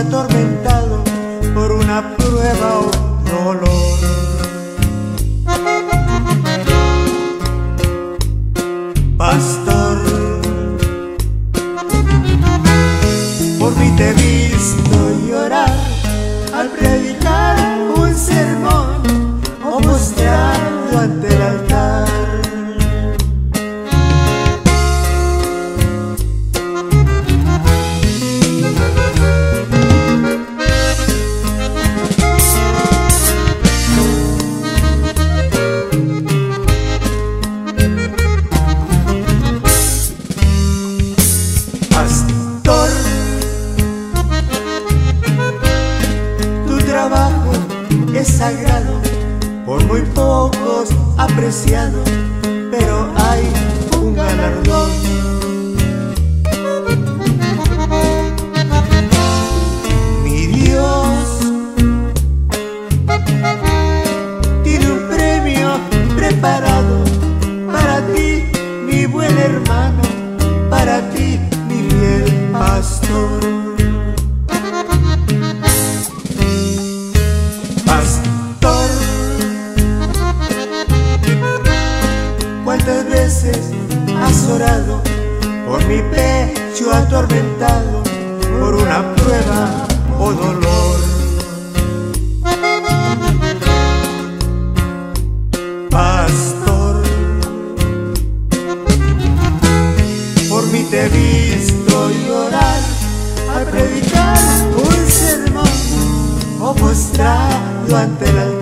atormentado por una prueba o dolor. Pastor, por mí te he visto llorar al predicar un sermón o postrado ante el altar. Es sagrado, por muy pocos apreciado, pero hay un galardón. Mi Dios tiene un premio preparado para ti, mi buen hermano, para ti, mi fiel pastor. ¿Cuántas veces has orado por mi pecho atormentado por una prueba o dolor? Pastor, por mí te he visto llorar al predicar un sermón o postrado ante el altar.